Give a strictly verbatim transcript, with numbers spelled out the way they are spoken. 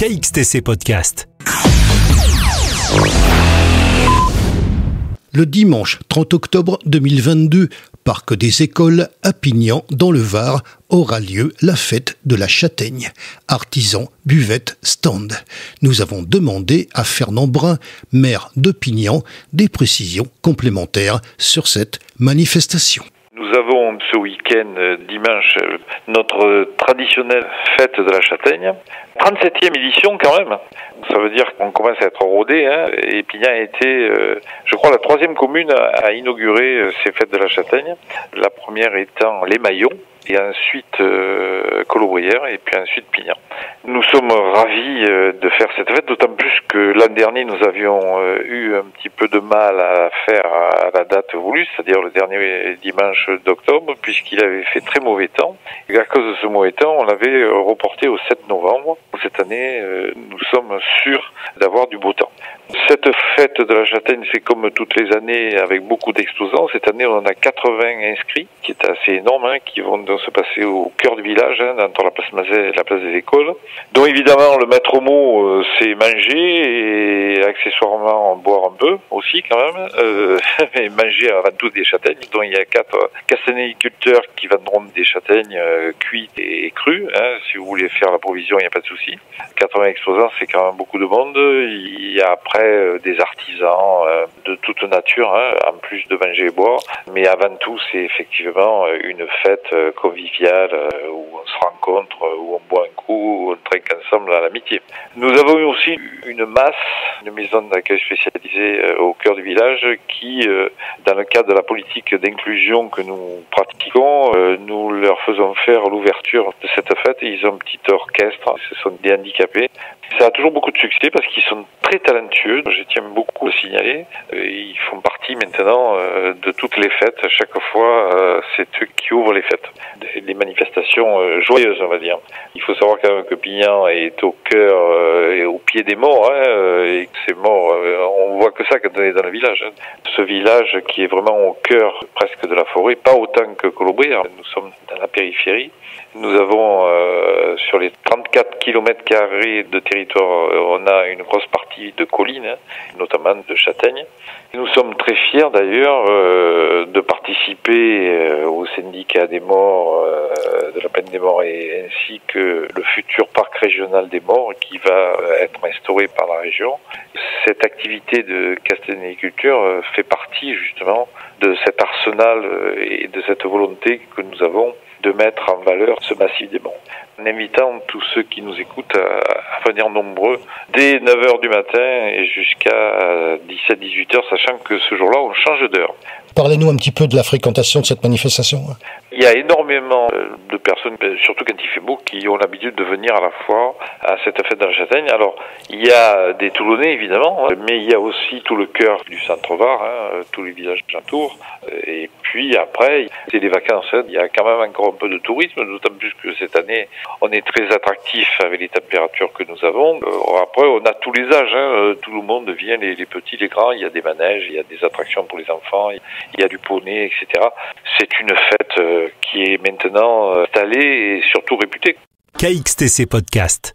K X T C Podcast. Le dimanche trente octobre deux mille vingt-deux, parc des écoles à Pignan, dans le Var, aura lieu la fête de la Chataigne. Artisans, buvettes, stands. Nous avons demandé à Fernand Brun, maire de Pignan, des précisions complémentaires sur cette manifestation. Nous avons ce week-end, dimanche, notre traditionnelle fête de la Chataigne. trente-septième édition quand même. Ça veut dire qu'on commence à être rodé. Hein. Et Pignan a été, euh, je crois, la troisième commune à inaugurer ces fêtes de la Chataigne. La première étant Les Maillots, et ensuite euh, Collobrières, et puis ensuite Pignan. Nous sommes ravis euh, de faire cette fête, d'autant plus que l'an dernier, nous avions euh, eu un petit peu de mal à faire à la date voulue, c'est-à-dire le dernier dimanche d'octobre, puisqu'il avait fait très mauvais temps. Et à cause de ce mauvais temps, on l'avait reporté au sept novembre. Cette année, euh, nous sommes sûrs d'avoir du beau temps. Cette fête de la Chataigne, c'est comme toutes les années, avec beaucoup d'exposants. Cette année, on en a quatre-vingts inscrits, qui est assez énorme, hein, qui vont donc se passer au cœur du village, hein, entre la place Mazet et la place des écoles. Donc évidemment, le maître mot, euh, c'est manger et accessoirement boire un peu aussi quand même. Euh, mais manger avant tout des châtaignes. Donc il y a quatre castanéiculteurs qui vendront des châtaignes euh, cuites et crues. Hein. Si vous voulez faire la provision, il n'y a pas de souci. quatre-vingts exposants, c'est quand même beaucoup de monde. Il y a après des artisans de toute nature, hein, en plus de manger et boire. Mais avant tout, c'est effectivement une fête conviviale où on se rencontre, où on boit un coup, où on trinque ensemble à l'amitié. Nous avons eu aussi une masse, une maison d'accueil spécialisée au cœur du village qui, dans le cadre de la politique d'inclusion que nous pratiquons, nous leur faisons faire l'ouverture de cette fête. Ils ont un petit orchestre, ce sont des handicapés. Ça a toujours beaucoup de succès parce qu'ils sont très talentueux, je tiens beaucoup à le signaler. Ils font partie maintenant de toutes les fêtes. À chaque fois, c'est eux qui ouvrent les fêtes. Des manifestations joyeuses, on va dire. Il faut savoir quand même que Pignan est au cœur et au pied des morts. Hein, et que ces morts, on voit que ça quand on est dans le village. Hein. Ce village qui est vraiment au cœur presque de la forêt, pas autant que Collobrières. Nous sommes dans la périphérie. Nous avons euh, sur les trente-quatre kilomètres carrés de territoire, on a une grosse partie de collines, notamment de châtaignes. Nous sommes très fiers d'ailleurs euh, de participer euh, au syndicat des morts, euh, de la peine des morts, et ainsi que le futur parc régional des morts qui va être instauré par la région. Cette activité de castanéiculture fait partie justement de cet arsenal et de cette volonté que nous avons de mettre en valeur ce massif des Monts, en invitant tous ceux qui nous écoutent à venir nombreux dès neuf heures du matin et jusqu'à dix-sept à dix-huit heures, sachant que ce jour-là, on change d'heure. Parlez-nous un petit peu de la fréquentation de cette manifestation. Il y a énormément de personnes, surtout quand il fait beau, qui ont l'habitude de venir à la fois à cette fête de la Châtaigne. Alors, il y a des Toulonnais, évidemment, mais il y a aussi tout le cœur du Centre-Var, hein, tous les villages autour. Et puis après, c'est les vacances. Hein. Il y a quand même encore un peu de tourisme, d'autant plus que cette année, on est très attractif avec les températures que nous avons. Après, on a tous les âges. Hein. Tout le monde vient, les, les petits, les grands. Il y a des manèges, il y a des attractions pour les enfants. Il y a du poney, et cetera. C'est une fête qui est maintenant installée et surtout réputée. K X T C Podcast.